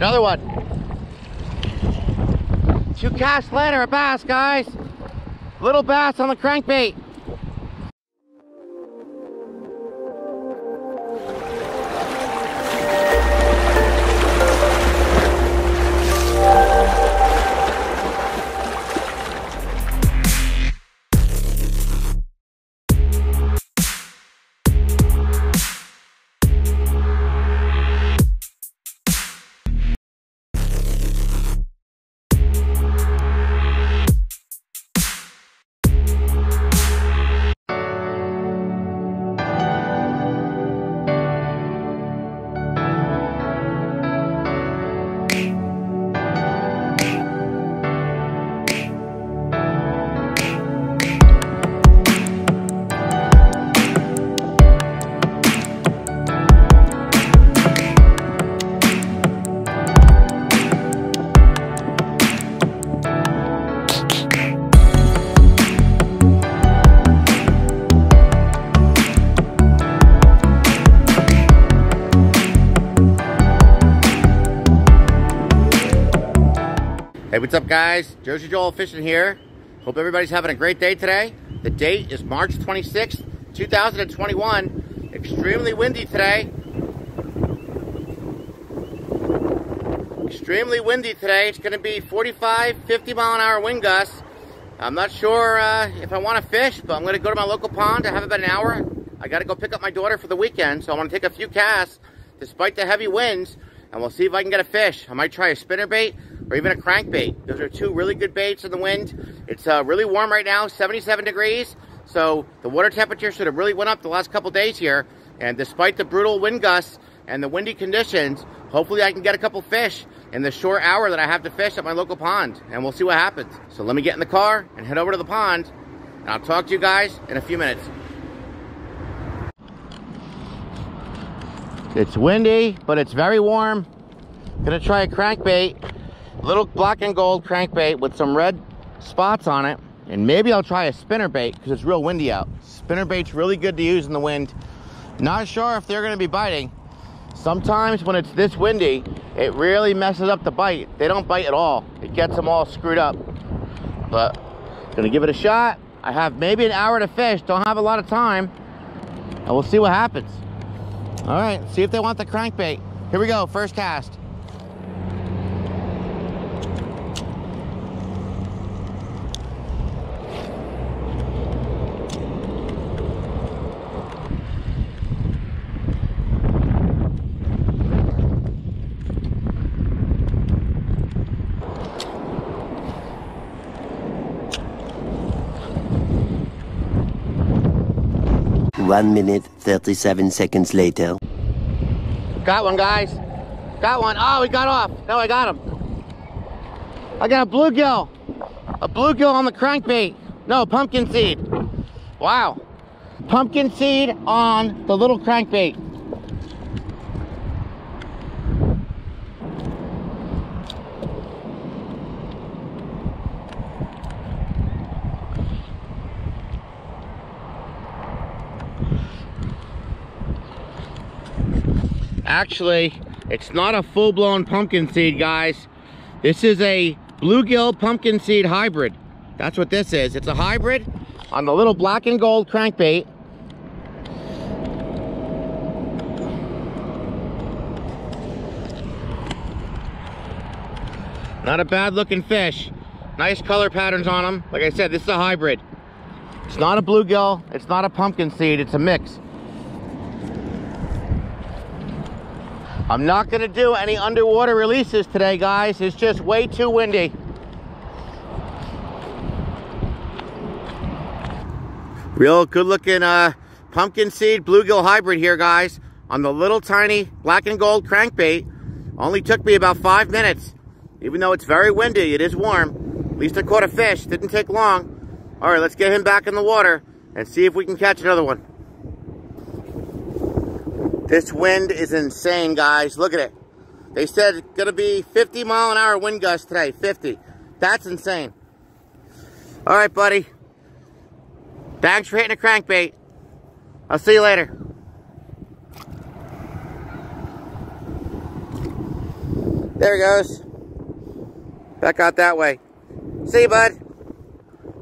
Another one. 2 casts later, a bass, guys. Little bass on the crankbait. Hey, what's up, guys? Jersey Joel Fishing here. Hope everybody's having a great day today. The date is March 26th, 2021. Extremely windy today. Extremely windy today. It's gonna be 45, 50 mile an hour wind gusts. I'm not sure if I wanna fish, but I'm gonna go to my local pond. I have about an hour. I gotta go pick up my daughter for the weekend, so I wanna take a few casts despite the heavy winds, and we'll see if I can get a fish. I might try a spinnerbait, or even a crankbait. Those are 2 really good baits in the wind. It's really warm right now, 77 degrees. So the water temperature should have really went up the last couple days here. And despite the brutal wind gusts and the windy conditions, hopefully I can get a couple fish in the short hour that I have to fish at my local pond. And we'll see what happens. So let me get in the car and head over to the pond. And I'll talk to you guys in a few minutes. It's windy, but it's very warm. Gonna try a crankbait. Little black and gold crankbait with some red spots on it, and maybe I'll try a spinnerbait because it's real windy out. Spinnerbait's really good to use in the wind. Not sure if they're going to be biting. Sometimes when it's this windy, it really messes up the bite. They don't bite at all. It gets them all screwed up. But going to give it a shot. I have maybe an hour to fish. Don't have a lot of time, and we'll see what happens. All right, see if they want the crankbait. Here we go. First cast. One minute, 37 seconds later. Got one, guys. Got one. Oh, he got off. No, I got him. I got a bluegill. A bluegill on the crankbait. No, pumpkin seed. Wow. Pumpkin seed on the little crankbait. Actually, it's not a full-blown pumpkin seed, guys. This is a bluegill pumpkin seed hybrid. That's what this is. It's a hybrid on the little black and gold crankbait. Not a bad-looking fish. Nice color patterns on them. Like I said, this is a hybrid. It's not a bluegill. It's not a pumpkin seed. It's a mix. I'm not gonna do any underwater releases today, guys. It's just way too windy. Real good looking pumpkin seed bluegill hybrid here, guys, on the little tiny black and gold crankbait. Only took me about 5 minutes. Even though it's very windy, it is warm. At least I caught a fish, didn't take long. All right, let's get him back in the water and see if we can catch another one. This wind is insane, guys. Look at it. They said it's gonna be 50 mile an hour wind gust today, 50. That's insane. All right, buddy. Thanks for hitting a crankbait. I'll see you later. There he goes. Back out that way. See you, bud.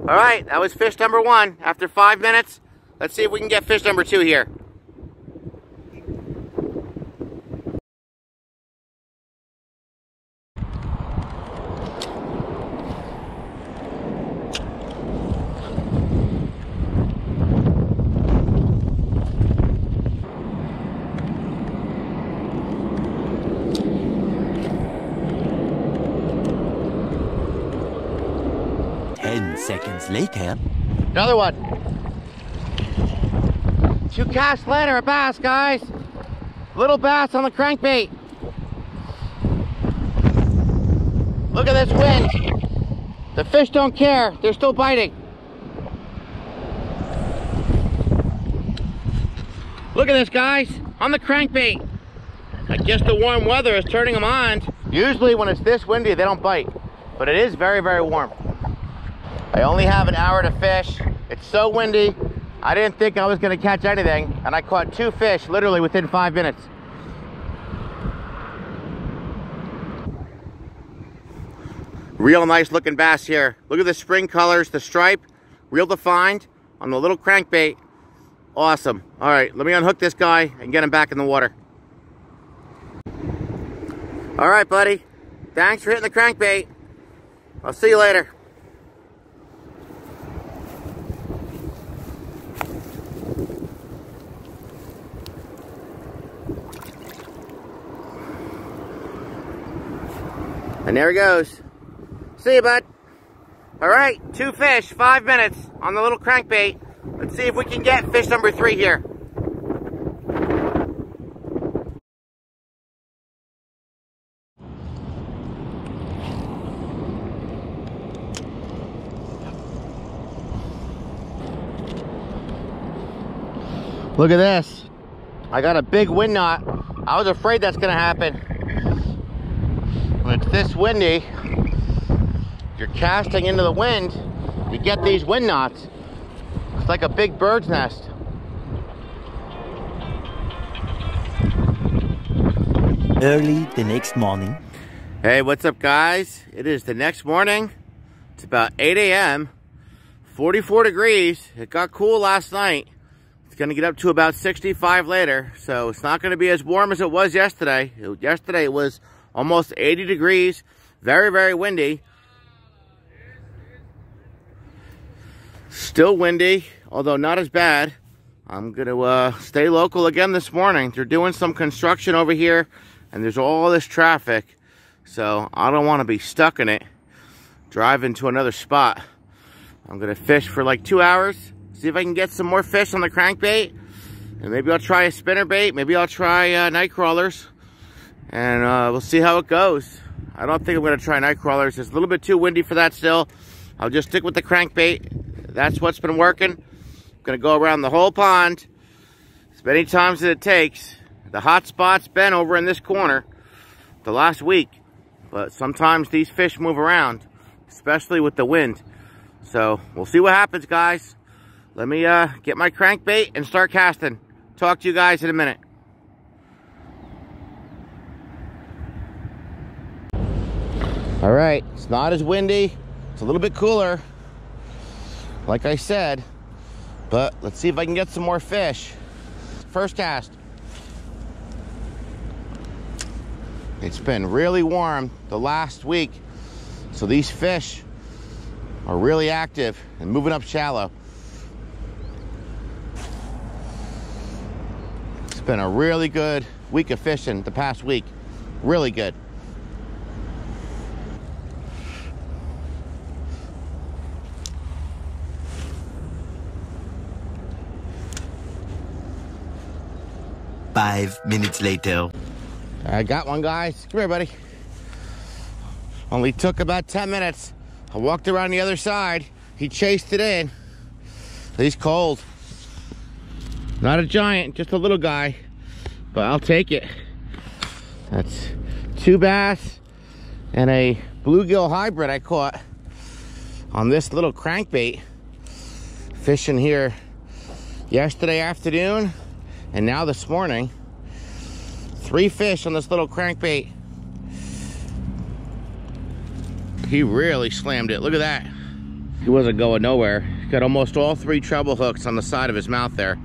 All right, that was fish number one. After 5 minutes, let's see if we can get fish number two here. Seconds later. Another one. Two casts later, a bass, guys. Little bass on the crankbait. Look at this wind. The fish don't care. They're still biting. Look at this, guys. On the crankbait. I guess the warm weather is turning them on. Usually when it's this windy, they don't bite. But it is very, very warm. I only have an hour to fish. It's so windy, I didn't think I was gonna catch anything, and I caught two fish literally within 5 minutes. Real nice looking bass here. Look at the spring colors, the stripe, real defined on the little crankbait. Awesome. All right, let me unhook this guy and get him back in the water. All right, buddy. Thanks for hitting the crankbait. I'll see you later. And there he goes. See you, bud. All right, two fish, 5 minutes on the little crankbait. Let's see if we can get fish number three here. Look at this. I got a big wind knot. I was afraid that's gonna happen. When it's this windy, you're casting into the wind, you get these wind knots. It's like a big bird's nest. Early the next morning. Hey, what's up, guys? It is the next morning. It's about 8 a.m., 44 degrees. It got cool last night. It's gonna get up to about 65 later, so it's not gonna be as warm as it was yesterday. Yesterday it was almost 80 degrees, very, very windy. Still windy, although not as bad. I'm gonna stay local again this morning. They're doing some construction over here and there's all this traffic. So I don't wanna be stuck in it, driving to another spot. I'm gonna fish for like 2 hours, see if I can get some more fish on the crankbait. And maybe I'll try a spinnerbait, maybe I'll try night crawlers. And we'll see how it goes. I don't think I'm gonna try night crawlers. It's a little bit too windy for that still. I'll just stick with the crankbait. That's what's been working. I'm gonna go around the whole pond as many times as it takes. The hot spot's been over in this corner the last week, but sometimes these fish move around, especially with the wind. So we'll see what happens, guys. Let me get my crankbait and start casting. Talk to you guys in a minute. All right, it's not as windy, it's a little bit cooler, like I said, but let's see if I can get some more fish. First cast. It's been really warm the last week, so these fish are really active and moving up shallow. It's been a really good week of fishing the past week, really good. Five minutes later. I got one, guys. Come here, buddy. Only took about 10 minutes. I walked around the other side. He chased it in. He's cold. Not a giant, just a little guy, but I'll take it. That's two bass and a bluegill hybrid I caught on this little crankbait. Fishing here yesterday afternoon. And now this morning, three fish on this little crankbait. He really slammed it. Look at that. He wasn't going nowhere. Got almost all three treble hooks on the side of his mouth there.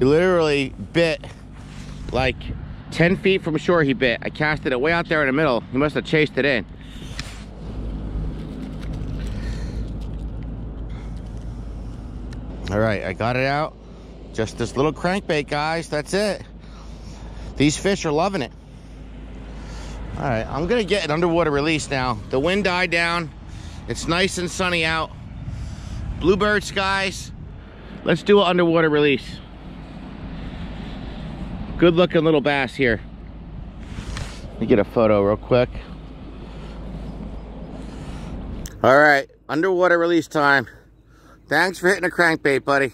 He literally bit like 10 feet from shore he bit. I casted it way out there in the middle. He must have chased it in. All right, I got it out. Just this little crankbait, guys, that's it. These fish are loving it. All right, I'm gonna get an underwater release now. The wind died down. It's nice and sunny out. Bluebird skies. Let's do an underwater release. Good looking little bass here. Let me get a photo real quick. All right, underwater release time. Thanks for hitting a crankbait, buddy.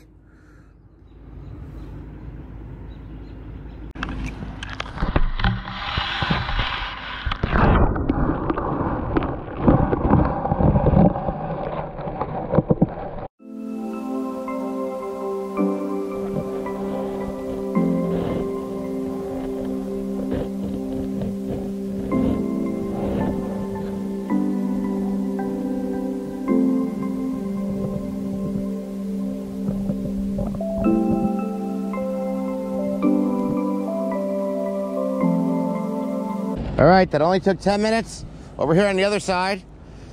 All right, that only took 10 minutes. Over here on the other side,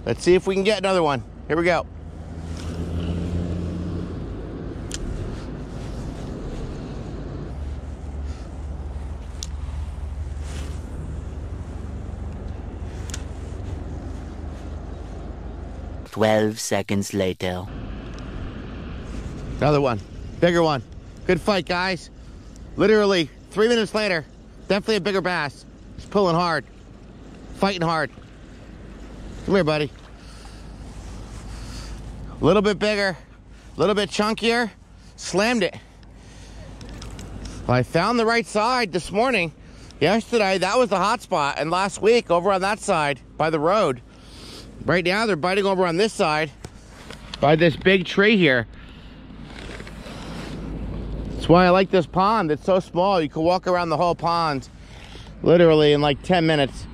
let's see if we can get another one. Here we go. "12 seconds later." Another one, bigger one. Good fight, guys. Literally 3 minutes later, definitely a bigger bass. He's pulling hard, fighting hard. Come here, buddy. A little bit bigger, a little bit chunkier, slammed it. I found the right side this morning. Yesterday, that was the hot spot, and last week over on that side by the road. Right now, they're biting over on this side by this big tree here. That's why I like this pond. It's so small, you can walk around the whole pond. Literally in like 10 minutes.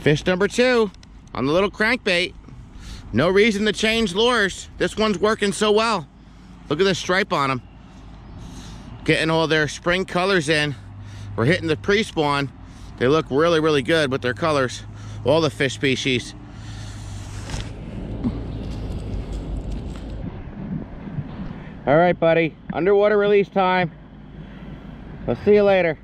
Fish number two on the little crankbait. No reason to change lures. This one's working so well. Look at the stripe on them. Getting all their spring colors in. We're hitting the pre-spawn. They look really, really good with their colors. All the fish species. All right, buddy. Underwater release time. I'll see you later.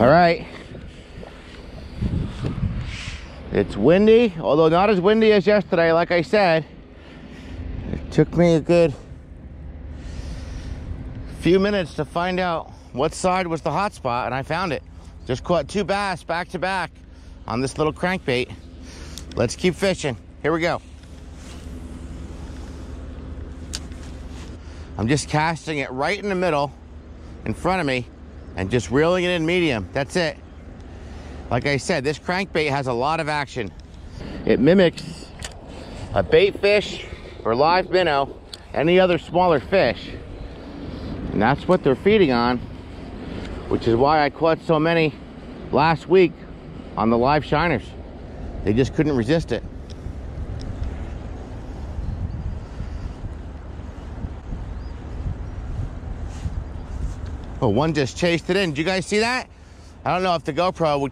All right, it's windy, although not as windy as yesterday, like I said. It took me a good few minutes to find out what side was the hot spot, and I found it. Just caught two bass back to back on this little crankbait. Let's keep fishing. Here we go. I'm just casting it right in the middle in front of me. And just reeling it in medium, that's it. Like I said, this crankbait has a lot of action. It mimics a bait fish or live minnow, any other smaller fish. And that's what they're feeding on, which is why I caught so many last week on the live shiners. They just couldn't resist it. Oh, one just chased it in. Did you guys see that? I don't know if the GoPro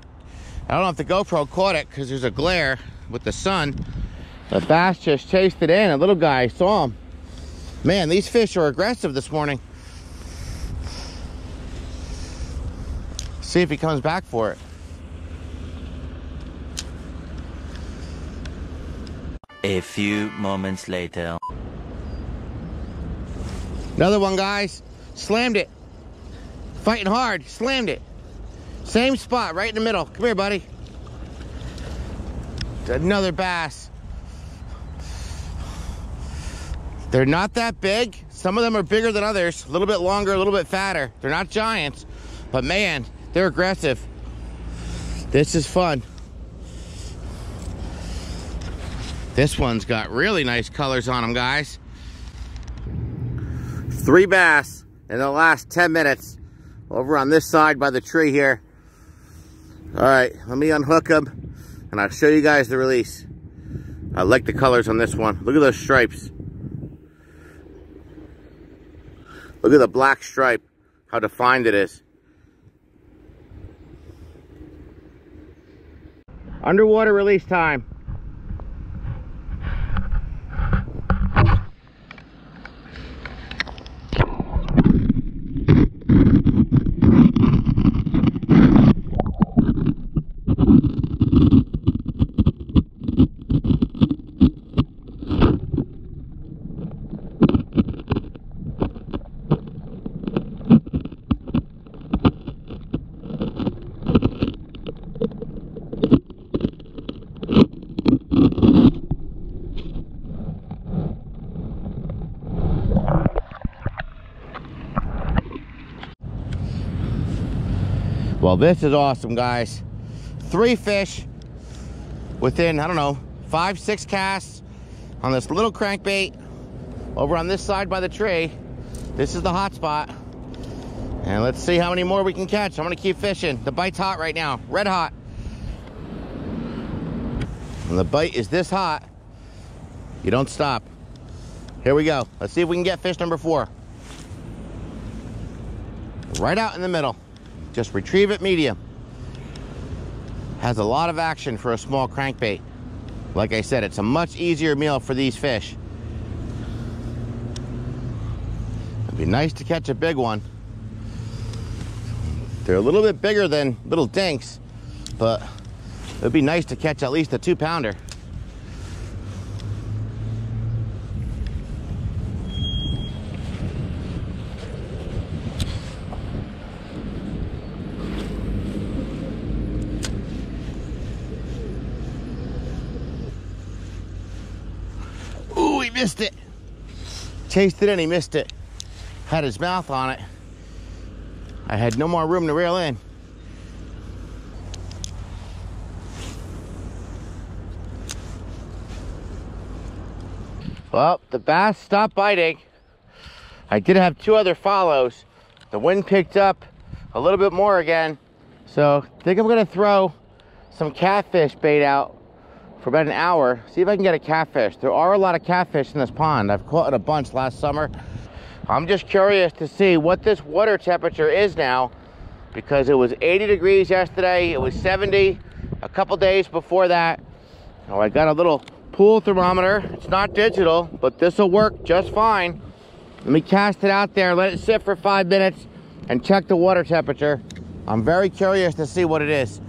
caught it because there's a glare with the sun. The bass just chased it in. A little guy, I saw him. Man, these fish are aggressive this morning. See if he comes back for it. A few moments later. Another one, guys. Slammed it. Fighting hard. Slammed it. Same spot, right in the middle. Come here, buddy. Another bass. They're not that big. Some of them are bigger than others. A little bit longer, a little bit fatter. They're not giants, but man, they're aggressive. This is fun. This one's got really nice colors on them, guys. 3 bass in the last 10 minutes over on this side by the tree here. All right, let me unhook them and I'll show you guys the release. I like the colors on this one. Look at those stripes. Look at the black stripe, how defined it is. Underwater release time. Well, this is awesome, guys. 3 fish within, I don't know, 5-6 casts on this little crankbait over on this side by the tree. This is the hot spot. And let's see how many more we can catch. I'm gonna keep fishing. The bite's hot right now, red hot. When the bite is this hot, you don't stop. Here we go. Let's see if we can get fish number 4. Right out in the middle. Just retrieve it medium. Has a lot of action for a small crankbait. Like I said, it's a much easier meal for these fish. It'd be nice to catch a big one. They're a little bit bigger than little dinks, but it'd be nice to catch at least a 2-pounder. Missed it. Chased it and he missed it. Had his mouth on it. I had no more room to reel in. Well, the bass stopped biting. I did have 2 other follows. The wind picked up a little bit more again. So I think I'm gonna throw some catfish bait out for about an hour, see if I can get a catfish. There are a lot of catfish in this pond. I've caught a bunch last summer. I'm just curious to see what this water temperature is now, because it was 80 degrees yesterday, it was 70 a couple days before that. Oh, I got a little pool thermometer. It's not digital, but this will work just fine. Let me cast it out there, let it sit for 5 minutes, and check the water temperature. I'm very curious to see what it is.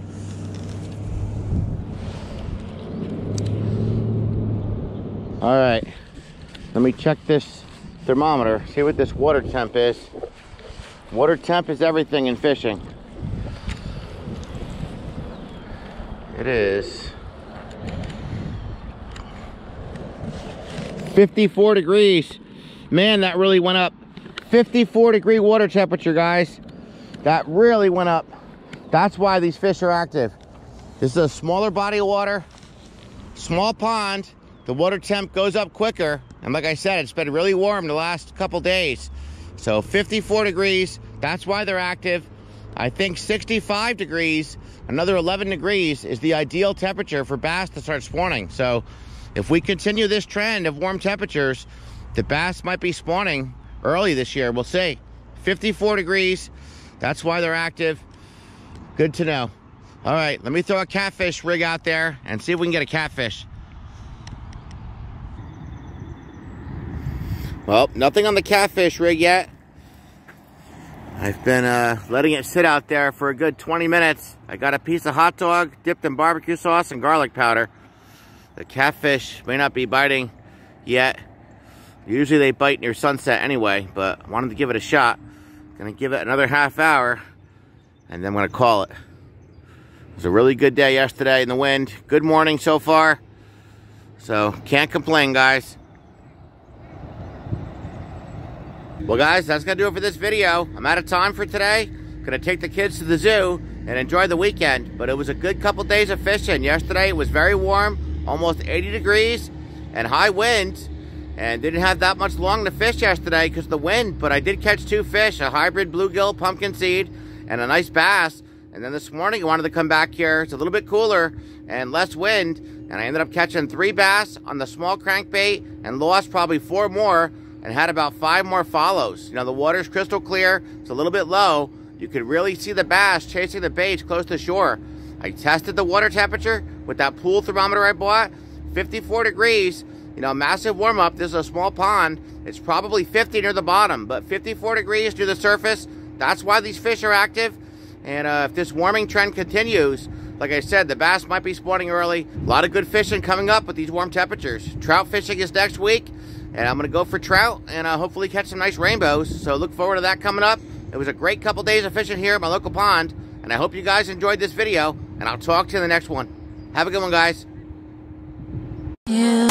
All right, let me check this thermometer, see what this water temp is. Water temp is everything in fishing. It is 54 degrees. Man, that really went up. 54-degree water temperature, guys. That really went up. That's why these fish are active. This is a smaller body of water, small pond. The water temp goes up quicker, and like I said, it's been really warm the last couple days. So 54 degrees, that's why they're active. I think 65 degrees, another 11 degrees is the ideal temperature for bass to start spawning. So if we continue this trend of warm temperatures, the bass might be spawning early this year, we'll see. 54 degrees, that's why they're active. Good to know. All right, let me throw a catfish rig out there and see if we can get a catfish. Well, nothing on the catfish rig yet. I've been letting it sit out there for a good 20 minutes. I got a piece of hot dog dipped in barbecue sauce and garlic powder. The catfish may not be biting yet. Usually they bite near sunset anyway, but I wanted to give it a shot. Gonna give it another half hour, and then I'm gonna call it. It was a really good day yesterday in the wind. Good morning so far. So, can't complain, guys. Well, guys, that's gonna do it for this video. I'm out of time for today. Gonna take the kids to the zoo and enjoy the weekend. But it was a good couple days of fishing. Yesterday it was very warm, almost 80 degrees, and high winds. And didn't have that much long to fish yesterday because of the wind, but I did catch two fish, a hybrid bluegill pumpkin seed and a nice bass. And then this morning I wanted to come back here. It's a little bit cooler and less wind, and I ended up catching 3 bass on the small crankbait and lost probably 4 more and had about 5 more follows. You know, the water's crystal clear. It's a little bit low. You could really see the bass chasing the bait close to shore. I tested the water temperature with that pool thermometer I bought, 54 degrees. You know, massive warm-up. This is a small pond. It's probably 50 near the bottom, but 54 degrees near the surface. That's why these fish are active. And if this warming trend continues, like I said, the bass might be spawning early. A lot of good fishing coming up with these warm temperatures. Trout fishing is next week, and I'm going to go for trout and hopefully catch some nice rainbows. So look forward to that coming up. It was a great couple days of fishing here at my local pond, and I hope you guys enjoyed this video, and I'll talk to you in the next one. Have a good one, guys. Yeah.